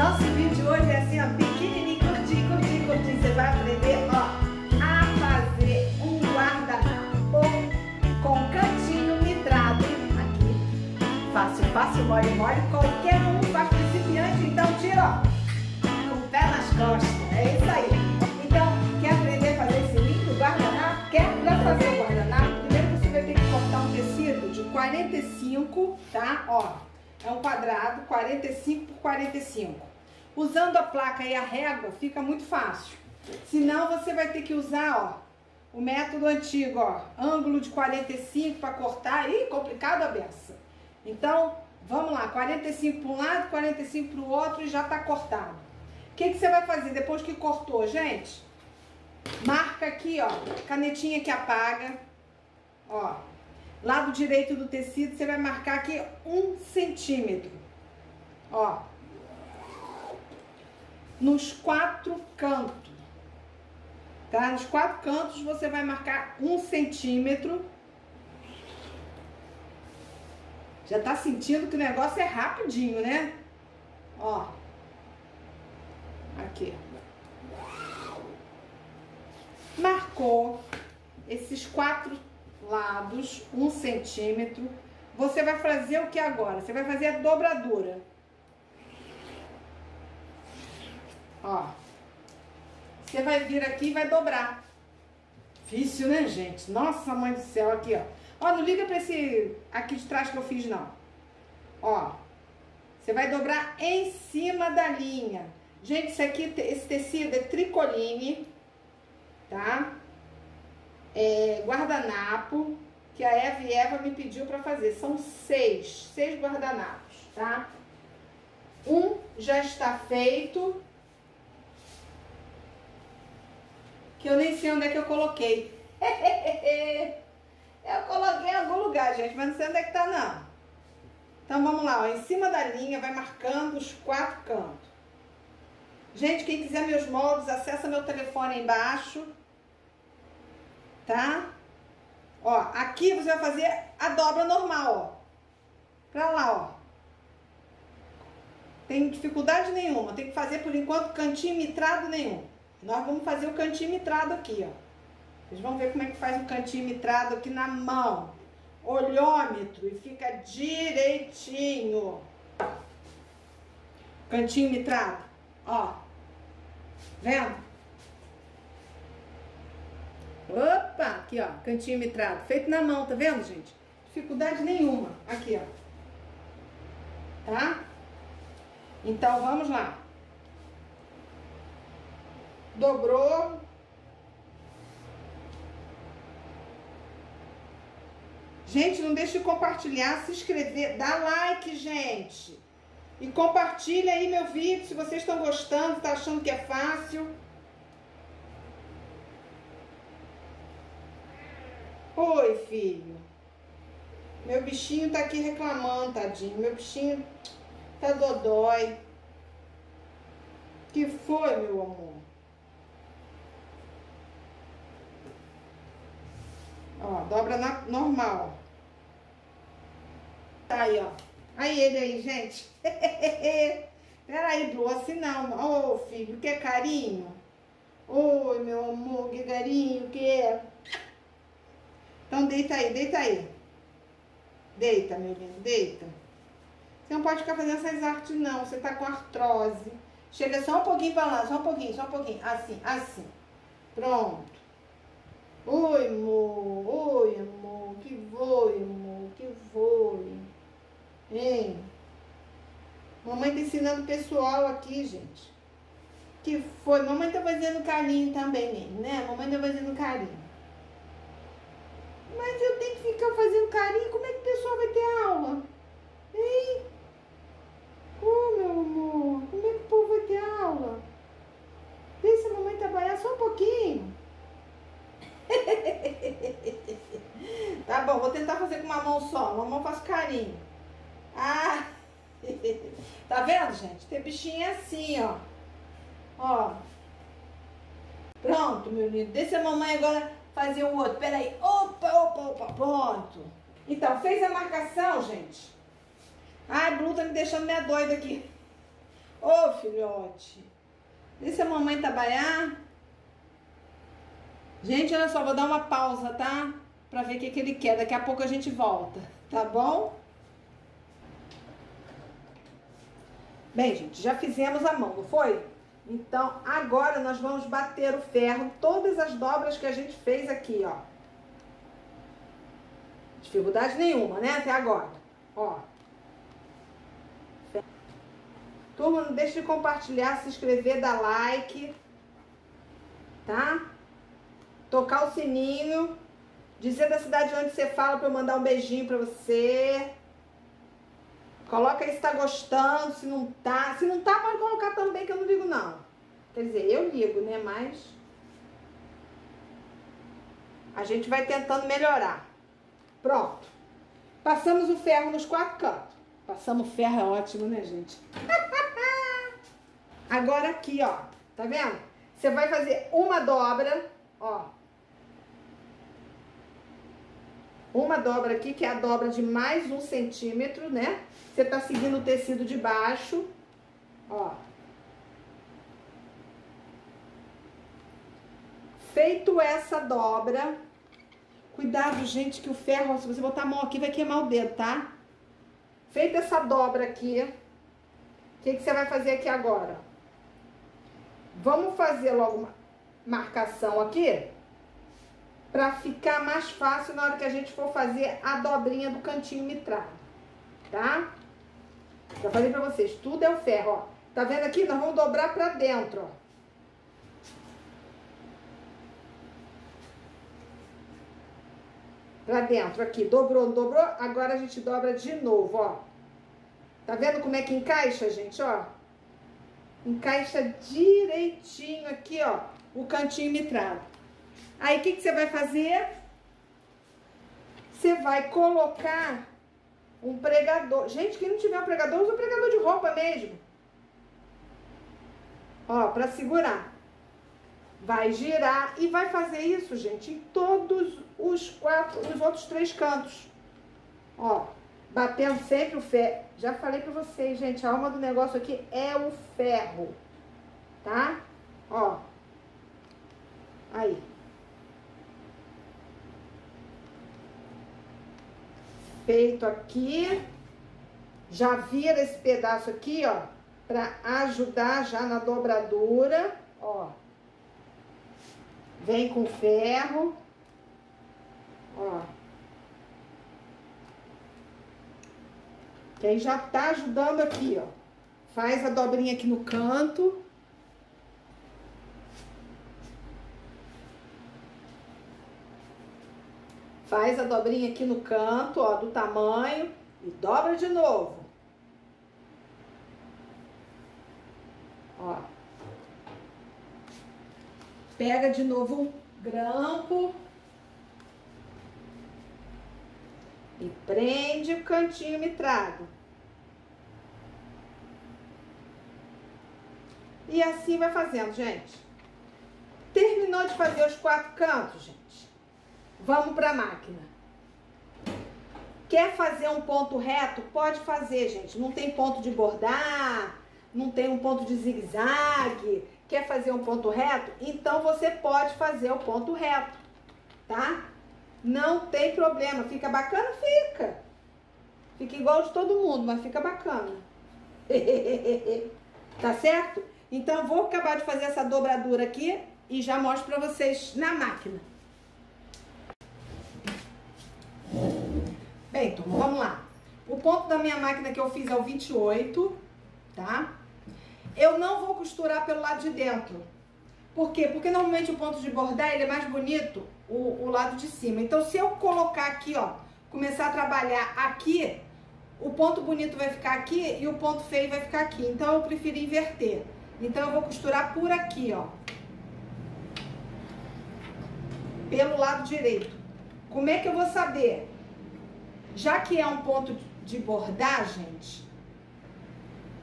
Nosso vídeo hoje é assim, ó, pequenininho, curtinho, curtinho, curtinho. Você vai aprender, ó, a fazer um guardanapo com cantinho mitrado. Aqui, fácil, fácil, mole, mole. Qualquer um faz principiante, então tira, ó, com o pé nas costas. É isso aí. Então, quer aprender a fazer esse lindo guardanapo? Quer? Pra fazer o guardanapo, primeiro você vai ter que cortar um tecido de 45, tá? Ó. É um quadrado, 45 por 45. Usando a placa e a régua, fica muito fácil. Senão, você vai ter que usar, ó, o método antigo, ó. Ângulo de 45 para cortar. Ih, complicado a beça. Então, vamos lá. 45 para um lado, 45 para o outro e já tá cortado. O que que você vai fazer depois que cortou, gente? Marca aqui, ó. Canetinha que apaga. Ó. Lado direito do tecido, você vai marcar aqui 1 centímetro. Ó. Nos 4 cantos. Tá? Nos 4 cantos você vai marcar 1 centímetro. Já tá sentindo que o negócio é rapidinho, né? Ó. Aqui. Marcou esses 4 lados, 1 centímetro. Você vai fazer o que agora? Você vai fazer a dobradura. Ó. Você vai vir aqui e vai dobrar. Difícil, né, gente? Nossa, mãe do céu, aqui, ó. Ó, não liga pra esse aqui de trás que eu fiz, não. Ó. Você vai dobrar em cima da linha. Gente, isso aqui, esse tecido é tricoline, tá? É, guardanapo que a Eva e Eva me pediu para fazer. São 6 guardanapos, tá? Um já está feito, que eu nem sei onde é que eu coloquei. Eu coloquei em algum lugar, gente, mas não sei onde é que tá, não. Então vamos lá, ó, em cima da linha vai marcando os 4 cantos. Gente, quem quiser meus moldes, acessa meu telefone aí embaixo. Tá? Ó, aqui você vai fazer a dobra normal, ó. Pra lá, ó. Tem dificuldade nenhuma. Tem que fazer, por enquanto, cantinho mitrado nenhum. Nós vamos fazer o cantinho mitrado aqui, ó. Vocês vão ver como é que faz o cantinho mitrado aqui na mão. Olhômetro e fica direitinho. Cantinho mitrado, ó. Vendo? Opa, aqui, ó, cantinho mitrado, feito na mão, tá vendo, gente? Dificuldade nenhuma, aqui, ó, tá? Então, vamos lá. Dobrou. Gente, não deixe de compartilhar, se inscrever, dá like, gente. E compartilha aí meu vídeo, se vocês estão gostando, tá achando que é fácil. Oi, filho. Meu bichinho tá aqui reclamando, tadinho. Meu bichinho tá dodói. Que foi, meu amor? Ó, dobra na normal. Tá aí, ó. Aí ele aí, gente. Peraí, Bru, assim não. Ô, filho, quer carinho? Oi, meu amor, que carinho, que é? Então, deita aí, deita aí. Deita, meu lindo, deita. Você não pode ficar fazendo essas artes, não. Você tá com artrose. Chega só um pouquinho pra lá, só um pouquinho, só um pouquinho. Assim, assim. Pronto. Oi, amor, que foi, amor, que foi. Hein? Mamãe tá ensinando o pessoal aqui, gente. Que foi? Mamãe tá fazendo carinho também, né? Mamãe tá fazendo carinho. Mas eu tenho que ficar fazendo carinho, como é que o pessoal vai ter aula? Hein? Ô, meu amor, como é que o povo vai ter aula? Deixa a mamãe trabalhar só um pouquinho. Tá bom, vou tentar fazer com uma mão só, uma mão faço carinho. Ah! Tá vendo, gente? Tem bichinho assim, ó. Ó. Pronto, meu lindo. Deixa a mamãe agora fazer o outro. Peraí. Opa, opa, opa. Pronto. Então, fez a marcação, gente. Ai, Bru tá me deixando meia doida aqui. Ô, filhote, deixa a mamãe trabalhar. Gente, olha só, vou dar uma pausa, tá? Pra ver o que que ele quer. Daqui a pouco a gente volta, tá bom? Bem, gente, já fizemos a mão, não foi? Então, agora nós vamos bater o ferro, todas as dobras que a gente fez aqui, ó. Dificuldade nenhuma, né? Até agora. Ó. Turma, não deixe de compartilhar, se inscrever, dar like, tá? Tocar o sininho, dizer da cidade onde você fala pra eu mandar um beijinho pra você. Coloca aí se tá gostando, se não tá. Se não tá, pode colocar também, que eu não ligo, não. Quer dizer, eu ligo, né? Mas a gente vai tentando melhorar. Pronto. Passamos o ferro nos quatro cantos. Passamos o ferro, é ótimo, né, gente? Agora aqui, ó. Tá vendo? Você vai fazer uma dobra, ó. Uma dobra aqui, que é a dobra de mais 1 centímetro, né? Você tá seguindo o tecido de baixo, ó. Feito essa dobra, cuidado, gente, que o ferro, se você botar a mão aqui, vai queimar o dedo, tá? Feita essa dobra aqui, o que que você vai fazer aqui agora? Vamos fazer logo uma marcação aqui, pra ficar mais fácil na hora que a gente for fazer a dobrinha do cantinho mitrado, tá? Já falei pra vocês, tudo é o ferro, ó. Tá vendo aqui? Nós vamos dobrar pra dentro, ó. Pra dentro, aqui. Dobrou, dobrou. Agora a gente dobra de novo, ó. Tá vendo como é que encaixa, gente, ó? Encaixa direitinho aqui, ó, o cantinho mitrado. Aí, o que que você vai fazer? Você vai colocar um pregador. Gente, quem não tiver um pregador, usa um pregador de roupa mesmo. Ó, pra segurar. Vai girar e vai fazer isso, gente, em todos os quatro, os outros 3 cantos. Ó, batendo sempre o ferro. Já falei pra vocês, gente, a alma do negócio aqui é o ferro, tá? Ó. Aí. Feito aqui, já vira esse pedaço aqui, ó, pra ajudar já na dobradura, ó. Vem com ferro, ó. Que aí já tá ajudando aqui, ó. Faz a dobrinha aqui no canto. Faz a dobrinha aqui no canto, ó, do tamanho, e dobra de novo. Ó. Pega de novo um grampo. E prende o cantinho mitrado. E assim vai fazendo, gente. Terminou de fazer os 4 cantos, gente. Vamos para a máquina. Quer fazer um ponto reto? Pode fazer, gente. Não tem ponto de bordar, não tem um ponto de zigue-zague. Quer fazer um ponto reto? Então você pode fazer o ponto reto, tá? Não tem problema. Fica bacana? Fica. Fica igual de todo mundo, mas fica bacana. Tá certo? Então eu vou acabar de fazer essa dobradura aqui e já mostro para vocês na máquina. Bem, turma, vamos lá. O ponto da minha máquina que eu fiz é o 28, tá? Eu não vou costurar pelo lado de dentro. Por quê? Porque normalmente o ponto de bordar, ele é mais bonito o lado de cima. Então, se eu colocar aqui, ó, começar a trabalhar aqui, o ponto bonito vai ficar aqui e o ponto feio vai ficar aqui. Então, eu prefiro inverter. Então, eu vou costurar por aqui, ó. Pelo lado direito. Como é que eu vou saber? Já que é um ponto de bordar, gente,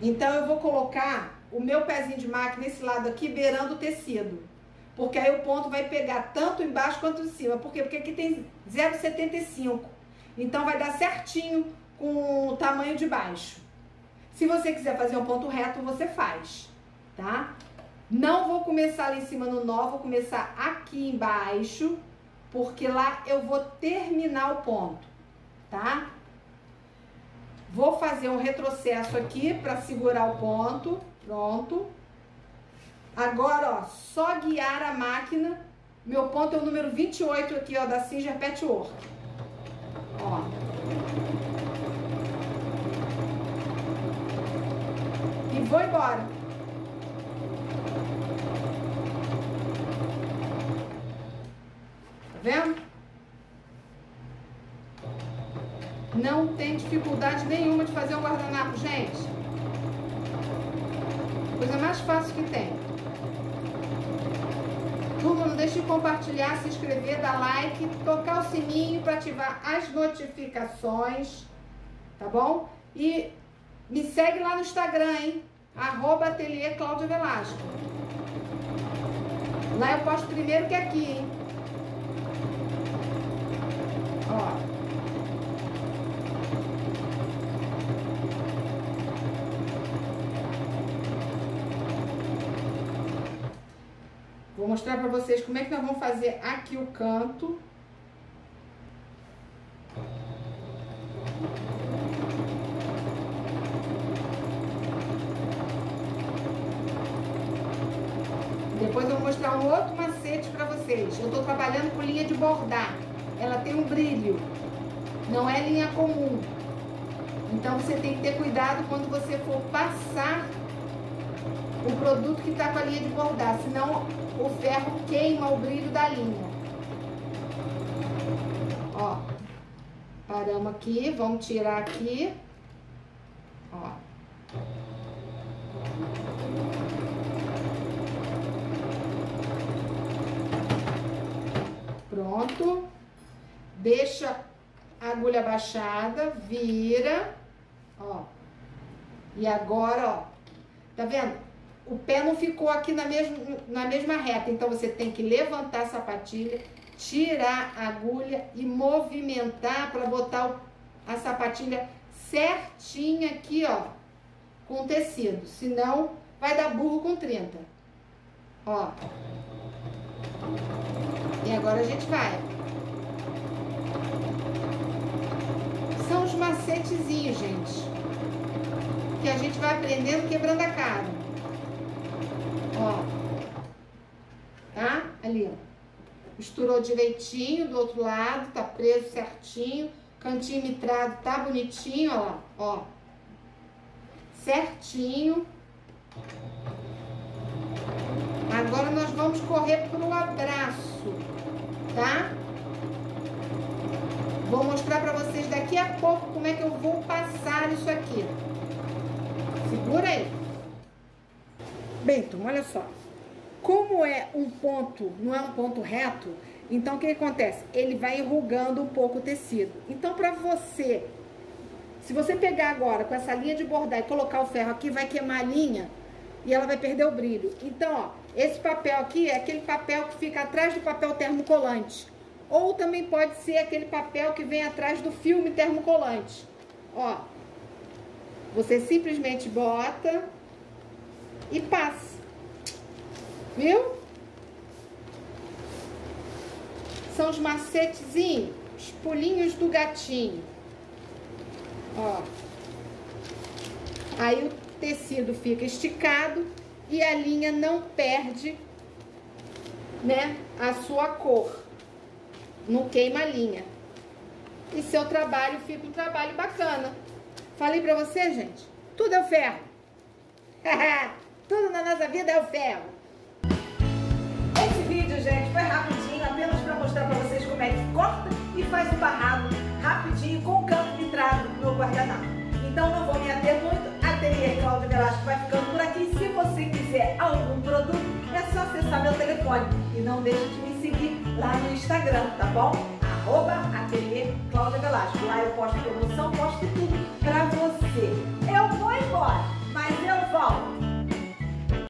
então eu vou colocar o meu pezinho de máquina, esse lado aqui, beirando o tecido. Porque aí o ponto vai pegar tanto embaixo quanto em cima. Por quê? Porque aqui tem 0,75. Então vai dar certinho com o tamanho de baixo. Se você quiser fazer um ponto reto, você faz, tá? Não vó começar ali em cima no nó, vó começar aqui embaixo, porque lá eu vou terminar o ponto, tá? Vou fazer um retrocesso aqui para segurar o ponto, pronto. Agora, ó, só guiar a máquina. Meu ponto é o número 28 aqui, ó, da Singer Patchwork. Ó. E vou embora. Tá vendo? Não tem dificuldade nenhuma de fazer um guardanapo, gente. Coisa mais fácil que tem. Turma, não deixe de compartilhar, se inscrever, dar like, tocar o sininho para ativar as notificações, tá bom? E me segue lá no Instagram, hein? @AteliêClaudiaVelasco. Lá eu posto primeiro que aqui, hein? Ó. Vou mostrar pra vocês como é que nós vamos fazer aqui o canto. Depois eu vou mostrar um outro macete pra vocês. Eu tô trabalhando com linha de bordar. Ela tem um brilho. Não é linha comum. Então você tem que ter cuidado quando você for passar o produto que tá com a linha de bordar. Senão o ferro queima o brilho da linha. Ó. Paramos aqui. Vamos tirar aqui. Ó. Pronto, deixa a agulha baixada, vira, ó, e agora, ó, tá vendo? O pé não ficou aqui na mesma reta, então você tem que levantar a sapatilha, tirar a agulha e movimentar para botar a sapatilha certinha aqui, ó, com o tecido, senão vai dar burro com 30, ó. E agora a gente vai. São os macetezinhos, gente, que a gente vai aprendendo quebrando a cara. Ó. Tá? Ali, ó. Misturou direitinho do outro lado, tá preso certinho. Cantinho mitrado tá bonitinho, ó lá. Ó. Certinho. Agora nós vamos correr pro abraço. Tá? Vou mostrar pra vocês daqui a pouco como é que eu vou passar isso aqui. Segura aí. Bem, turma, olha só. Como é um ponto, não é um ponto reto, então o que acontece? Ele vai enrugando um pouco o tecido. Então pra você, se você pegar agora com essa linha de bordar e colocar o ferro aqui, vai queimar a linha e ela vai perder o brilho. Então, ó. Esse papel aqui é aquele papel que fica atrás do papel termocolante. Ou também pode ser aquele papel que vem atrás do filme termocolante. Ó, você simplesmente bota e passa. Viu? São os macetezinhos, os pulinhos do gatinho. Ó. Aí o tecido fica esticado. E a linha não perde, né, a sua cor. Não queima a linha. E seu trabalho fica um trabalho bacana. Falei pra você, gente? Tudo é o ferro. Tudo na nossa vida é o ferro. Esse vídeo, gente, foi rapidinho. Apenas pra mostrar pra vocês como é que corta e faz o barrado rapidinho com o canto vitrado no meu guardanapo. Então não vou me ater muito. A Ateliê Cláudia Velasco vai ficando por aqui. Se você quiser algum produto, é só acessar meu telefone. E não deixe de me seguir lá no Instagram, tá bom? @AteliêClaudiaVelasco. Lá eu posto promoção, posto tudo pra você. Eu vou embora, mas eu volto.